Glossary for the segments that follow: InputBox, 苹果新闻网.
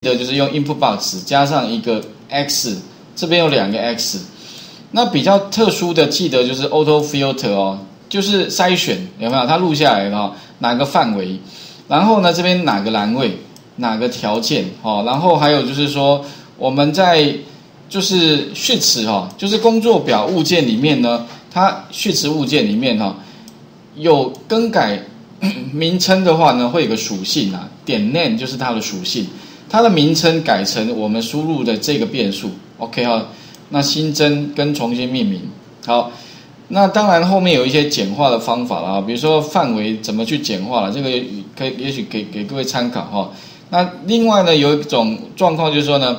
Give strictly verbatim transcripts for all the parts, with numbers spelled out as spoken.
的就是用 InputBox 加上一个 X， 这边有两个 X。那比较特殊的，记得就是 Auto Filter 哦，就是筛选有没有？它录下来了、哦、哪个范围，然后呢这边哪个栏位，哪个条件哦，然后还有就是说我们在就是序词哈，就是工作表物件里面呢，它序词物件里面哈、哦、有更改名称的话呢，会有个属性啊，点 name 就是它的属性。 它的名称改成我们输入的这个变数 ，OK 哈、哦。那新增跟重新命名，好。那当然后面有一些简化的方法啦，比如说范围怎么去简化了，这个可以也许给给各位参考哈、哦。那另外呢，有一种状况就是说呢，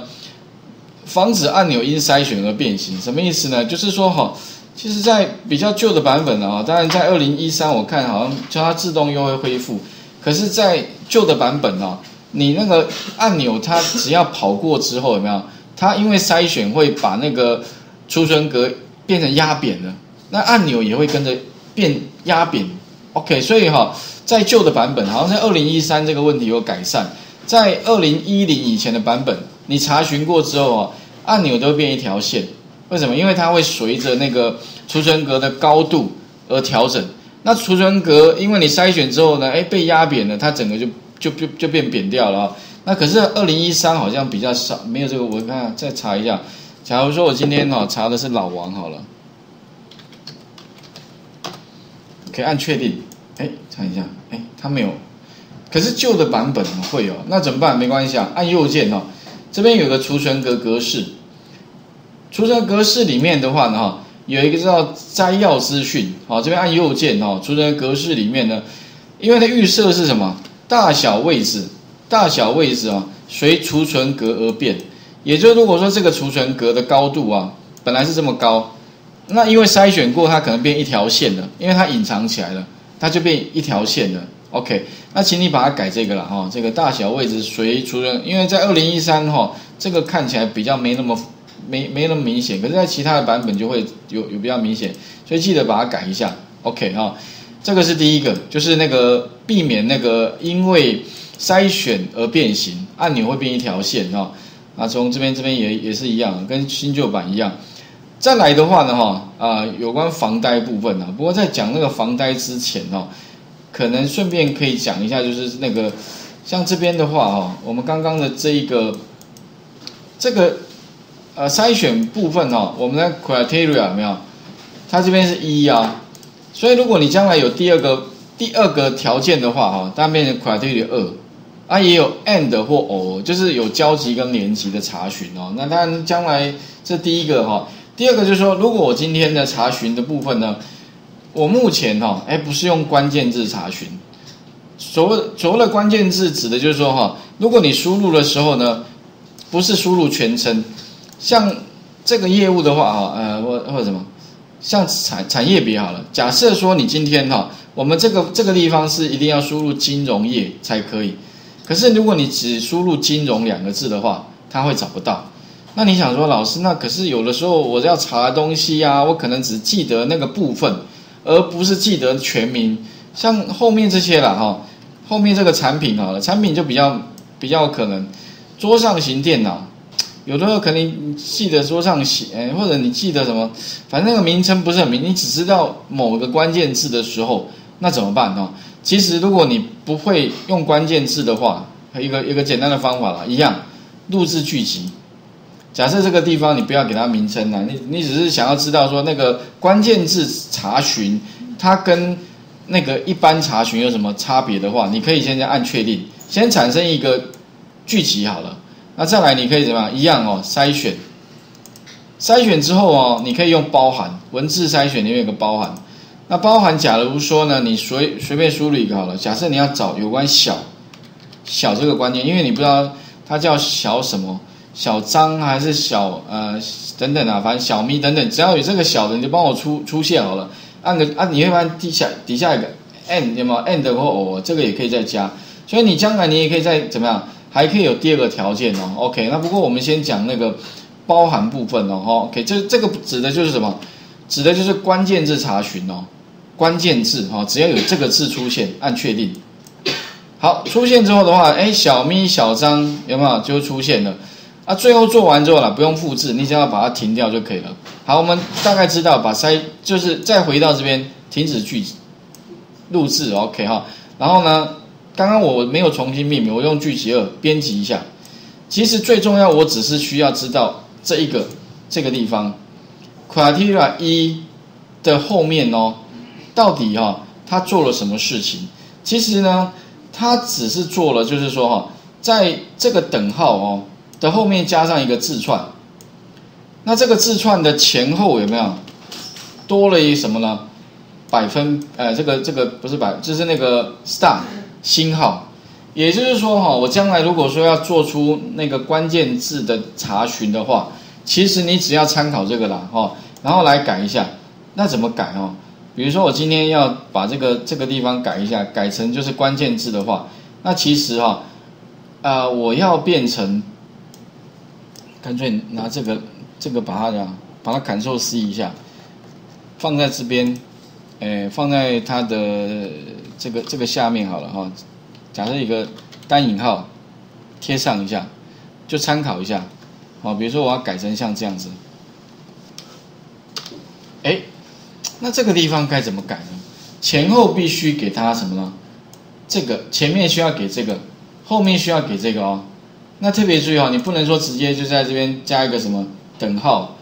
防止按钮因筛选而变形，什么意思呢？就是说哈、哦，其实在比较旧的版本啊、哦，当然在二零一三我看好像叫它自动又会恢复，可是，在旧的版本啊、哦。 你那个按钮，它只要跑过之后有没有？它因为筛选会把那个储存格变成压扁了，那按钮也会跟着变压扁。OK， 所以哈、哦，在旧的版本，好像在二零一三这个问题有改善，在二零一零以前的版本，你查询过之后啊、哦，按钮都会变一条线。为什么？因为它会随着那个储存格的高度而调整。那储存格因为你筛选之后呢，哎，被压扁了，它整个就。 就就就变扁掉了、哦、那可是二零一三好像比较少，没有这个。我看再查一下，假如说我今天哦查的是老王好了，可以按确定。哎，看一下，哎，他没有。可是旧的版本会有、哦，那怎么办？没关系啊，按右键哦。这边有个储存格格式，储存格式里面的话呢，哈，有一个叫摘要资讯。好、哦，这边按右键哦，储存格式里面呢，因为它预设是什么？ 大小位置，大小位置啊，随储存格而变。也就如果说这个储存格的高度啊，本来是这么高，那因为筛选过，它可能变一条线了，因为它隐藏起来了，它就变一条线了。OK， 那请你把它改这个了哈、哦，这个大小位置随储存，因为在二零一三哈，这个看起来比较没那么没没那么明显，可是在其他的版本就会有有比较明显，所以记得把它改一下。OK 哈、哦。 这个是第一个，就是那个避免那个因为筛选而变形，按钮会变一条线哈、哦。啊，从这边这边也也是一样，跟新旧版一样。再来的话呢哈啊、呃，有关防呆部分啊，不过在讲那个防呆之前哦，可能顺便可以讲一下，就是那个像这边的话哦，我们刚刚的这一个这个呃筛选部分哦，我们的 criteria 有没有？它这边是一啊。 所以，如果你将来有第二个第二个条件的话，哈，它变成 criteria 二，啊，也有 and 或 or， 就是有交集跟联集的查询哦。那当然，将来这第一个哈，第二个就是说，如果我今天的查询的部分呢，我目前哈，哎，不是用关键字查询。所谓所谓的关键字，指的就是说哈，如果你输入的时候呢，不是输入全称，像这个业务的话，哈，呃，或或者什么。 像产产业别好了，假设说你今天哈、哦，我们这个这个地方是一定要输入金融业才可以，可是如果你只输入金融两个字的话，它会找不到。那你想说老师，那可是有的时候我要查的东西呀、啊，我可能只记得那个部分，而不是记得全名。像后面这些啦哈、哦，后面这个产品好了，产品就比较比较可能，桌上型电脑。 有的时候可能记得桌上写，或者你记得什么，反正那个名称不是很明，你只知道某个关键字的时候，那怎么办呢？其实如果你不会用关键字的话，一个一个简单的方法啦，一样，录制句集。假设这个地方你不要给它名称啦，你你只是想要知道说那个关键字查询它跟那个一般查询有什么差别的话，你可以现在按确定，先产生一个句集好了。 那再来，你可以怎么样？一样哦，筛选。筛选之后哦，你可以用包含文字筛选里面有个包含。那包含，假如说呢，你随随便输入一个好了。假设你要找有关小小这个观念，因为你不知道它叫小什么，小张还是小呃等等啊，反正小咪等等，只要有这个小的，你就帮我出出现好了。按个按、啊，你会发现底下底下有个 and 有没有 and 或 or 这个也可以再加。所以你将来你也可以再怎么样？ 还可以有第二个条件哦 ，OK， 那不过我们先讲那个包含部分哦 ，OK， 这这个指的就是什么？指的就是关键字查询哦，关键字哈、哦，只要有这个字出现，按确定，好，出现之后的话，哎，小咪小张有没有就出现了？啊，最后做完之后啦，不用复制，你只要把它停掉就可以了。好，我们大概知道把筛，就是再回到这边停止句子录制 ，OK 哈。然后呢，刚刚我没有重新命名，我用句集二编辑一下。其实最重要，我只是需要知道这一个这个地方 criteria 一的后面哦，到底哈、哦、他做了什么事情？其实呢，他只是做了，就是说哈、哦，在这个等号哦的后面加上一个字串。那这个字串的前后有没有多了一什么呢？百分呃，这个这个不是百，就是那个 star 星号。也就是说哈，我将来如果说要做出那个关键字的查询的话，其实你只要参考这个啦哈，然后来改一下。那怎么改哦？比如说我今天要把这个这个地方改一下，改成就是关键字的话，那其实哈、哦，啊、呃，我要变成，干脆拿这个。这个把它呢，把它 Ctrl C 一下，放在这边，诶，放在它的这个这个下面好了哈、哦。假设一个单引号贴上一下，就参考一下。好、哦，比如说我要改成像这样子，诶，那这个地方该怎么改呢？前后必须给它什么呢？这个前面需要给这个，后面需要给这个哦。那特别注意哦，你不能说直接就在这边加一个什么。等号，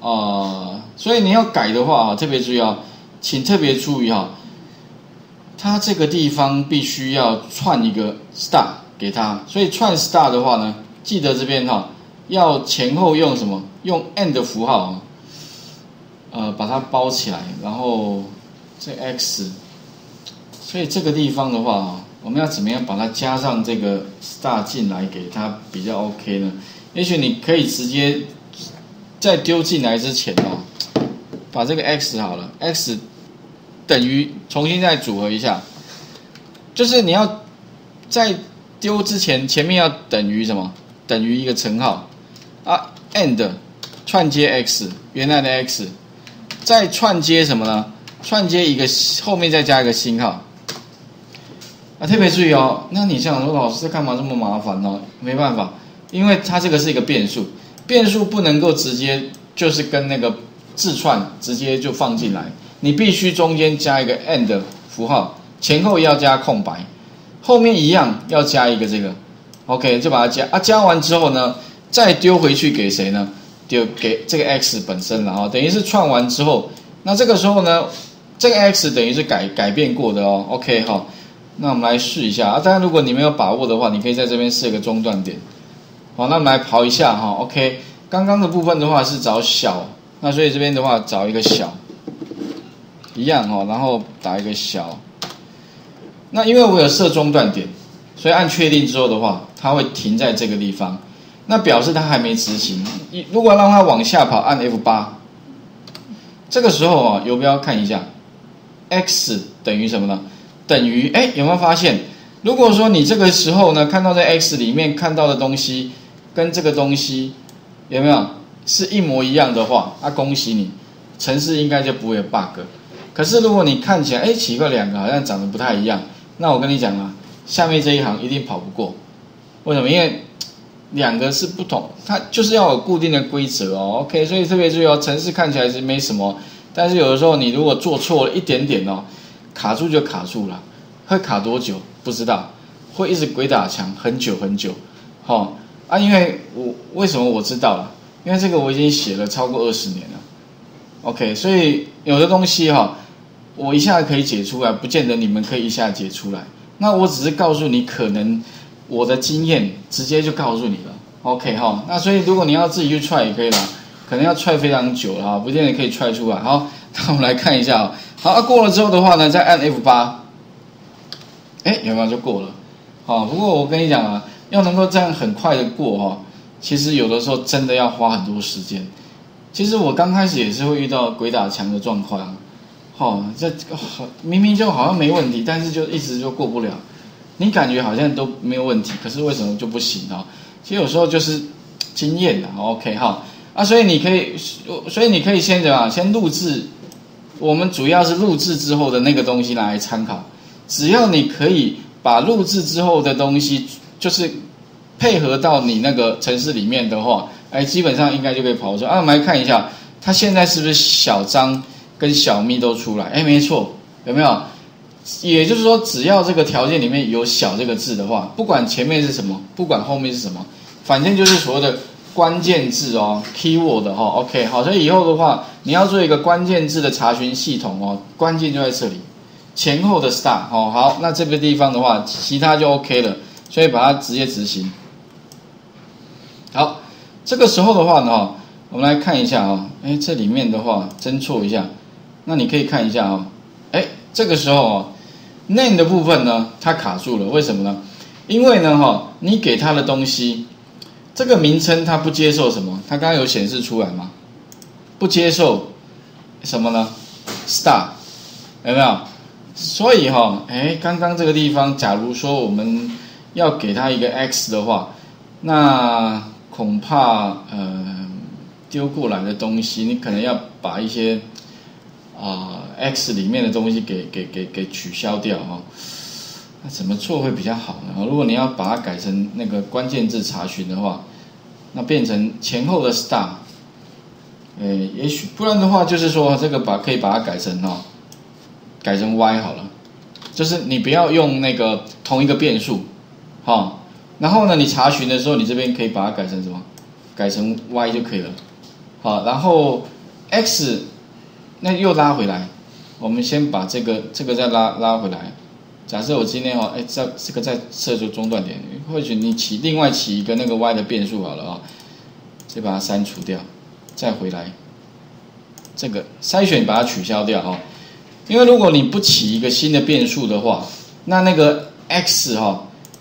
呃，所以你要改的话啊，特别注意啊，请特别注意啊，它这个地方必须要串一个 star 给它，所以串 star 的话呢，记得这边哈、啊，要前后用什么？用 and 的符号、啊，呃，把它包起来，然后这 x， 所以这个地方的话啊，我们要怎么样把它加上这个 star 进来给它比较 OK 呢？也许你可以直接。在丢进来之前哦，把这个 x 好了 ，x 等于重新再组合一下，就是你要在丢之前，前面要等于什么？等于一个乘号啊 ，and 串接 x 原来的 x， 再串接什么呢？串接一个后面再加一个星号啊，特别注意哦。那你想说老师干嘛这么麻烦呢、哦？没办法，因为它这个是一个变数。变数不能够直接就是跟那个字串直接就放进来，你必须中间加一个 and 符号，前后要加空白，后面一样要加一个这个 ，OK 就把它加啊，加完之后呢，再丢回去给谁呢？丢给这个 x 本身了哦，等于是串完之后，那这个时候呢，这个 x 等于是改改变过的哦 ，OK 哈、哦，那我们来试一下啊，当然如果你没有把握的话，你可以在这边设一个中断点。好，那我们来刨一下哈 ，OK。刚刚的部分的话是找小，那所以这边的话找一个小，一样哈、哦，然后打一个小。那因为我有设中断点，所以按确定之后的话，它会停在这个地方，那表示它还没执行。如果让它往下跑，按 F 八， 这个时候啊、哦，游标看一下 ，x 等于什么呢？等于哎，有没有发现？如果说你这个时候呢，看到在 x 里面看到的东西。跟这个东西有没有是一模一样的话，啊，恭喜你，程式应该就不会有 bug。可是如果你看起来，哎，奇怪，两个好像长得不太一样，那我跟你讲啊，下面这一行一定跑不过。为什么？因为两个是不同，它就是要有固定的规则哦。OK， 所以特别注意哦，程式看起来是没什么，但是有的时候你如果做错了一点点哦，卡住就卡住了，会卡多久不知道，会一直鬼打墙很久很久，好、哦。啊，因为我为什么我知道了？因为这个我已经写了超过二十年了 ，OK， 所以有的东西哈、哦，我一下可以解出来，不见得你们可以一下解出来。那我只是告诉你，可能我的经验直接就告诉你了 ，OK 哈、哦。那所以如果你要自己去踹也可以啦，可能要踹非常久了，不见得可以踹出来。好，那我们来看一下、哦，好、啊，过了之后的话呢，再按 F 八， 哎，有没有就过了？好、哦，不过我跟你讲啊。要能够这样很快的过哈，其实有的时候真的要花很多时间。其实我刚开始也是会遇到鬼打墙的状况，哦，这明明就好像没问题，但是就一直就过不了。你感觉好像都没有问题，可是为什么就不行啊？其实有时候就是经验啦 ，OK 哈啊，所以你可以，所以你可以先怎么样？先录制，我们主要是录制之后的那个东西来参考。只要你可以把录制之后的东西，就是配合到你那个程式里面的话，哎，基本上应该就可以跑出来。啊，我们来看一下，它现在是不是小张跟小咪都出来？哎，没错，有没有？也就是说，只要这个条件里面有“小”这个字的话，不管前面是什么，不管后面是什么，反正就是所谓的关键字哦 ，keyword 哦 ，OK， 好，所以以后的话，你要做一个关键字的查询系统哦，关键就在这里，前后的 star 哦，好，那这个地方的话，其他就 OK 了，所以把它直接执行。好，这个时候的话呢，我们来看一下啊、哦，哎，这里面的话侦错一下，那你可以看一下啊、哦，哎，这个时候啊、哦。name 的部分呢，它卡住了，为什么呢？因为呢，哈，你给它的东西，这个名称它不接受什么？它刚刚有显示出来吗？不接受什么呢 ？star 有没有？所以哈，哎，刚刚这个地方，假如说我们要给它一个 x 的话，那恐怕呃丢过来的东西，你可能要把一些。啊、呃、，x 里面的东西给给给给取消掉哈、哦，那怎么做会比较好呢？如果你要把它改成那个关键字查询的话，那变成前后的 star， 呃，也许不然的话，就是说这个把可以把它改成哦，改成 y 好了，就是你不要用那个同一个变数，哈、哦，然后呢，你查询的时候，你这边可以把它改成什么？改成 y 就可以了，好，然后 x。那又拉回来，我们先把这个这个再拉拉回来。假设我今天哦，哎，这这个再设出中断点，或许你起另外起一个那个 y 的变数好了啊、哦，就把它删除掉，再回来，这个筛选把它取消掉哦。因为如果你不起一个新的变数的话，那那个 x 哈、哦，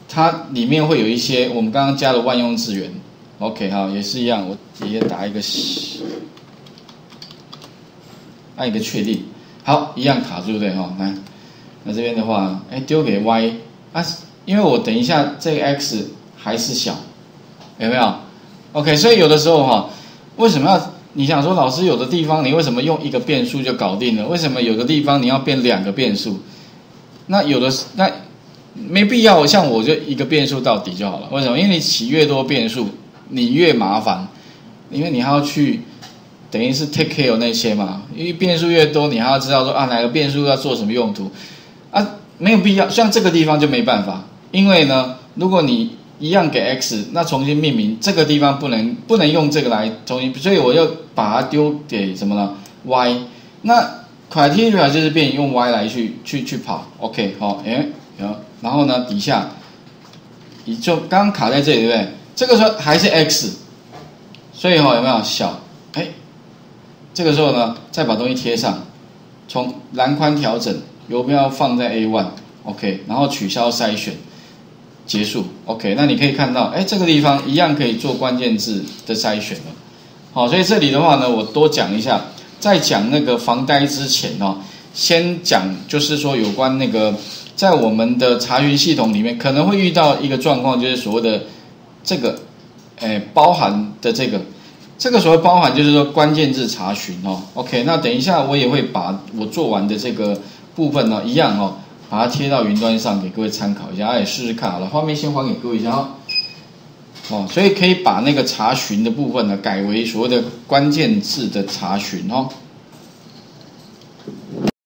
它里面会有一些我们刚刚加的万用字元。OK 哈、哦，也是一样，我直接打一个。按一个确定，好，一样卡住对不对哈？来，那这边的话，哎，丢给 y 啊，因为我等一下这个 x 还是小，有没有 ？OK， 所以有的时候哈，为什么要你想说老师有的地方你为什么用一个变数就搞定了？为什么有的地方你要变两个变数？那有的那没必要，像我就一个变数到底就好了。为什么？因为你起越多变数，你越麻烦，因为你还要去。等于是 take care 那些嘛，因为变数越多，你还要知道说啊哪个变数要做什么用途，啊没有必要，像这个地方就没办法，因为呢，如果你一样给 x， 那重新命名这个地方不能不能用这个来重新，所以我就把它丢给什么呢 y， 那 criteria 就是变用 y 来去去去跑 ，OK 好、哦，哎，然后呢底下，你就刚刚卡在这里对不对？这个时候还是 x， 所以哈、哦、有没有小哎？这个时候呢，再把东西贴上，从栏宽调整，游标放在 A 一，OK， 然后取消筛选，结束 ，OK。那你可以看到，哎，这个地方一样可以做关键字的筛选了。好，所以这里的话呢，我多讲一下，在讲那个防呆之前哦，先讲就是说有关那个在我们的查询系统里面可能会遇到一个状况，就是所谓的这个，哎，包含的这个。这个所谓包含就是说关键字查询哦 ，OK， 那等一下我也会把我做完的这个部分呢、哦，一样哦，把它贴到云端上给各位参考一下，哎，试试看好了，画面先还给各位一下哦。哦，所以可以把那个查询的部分呢改为所谓的关键字的查询哦。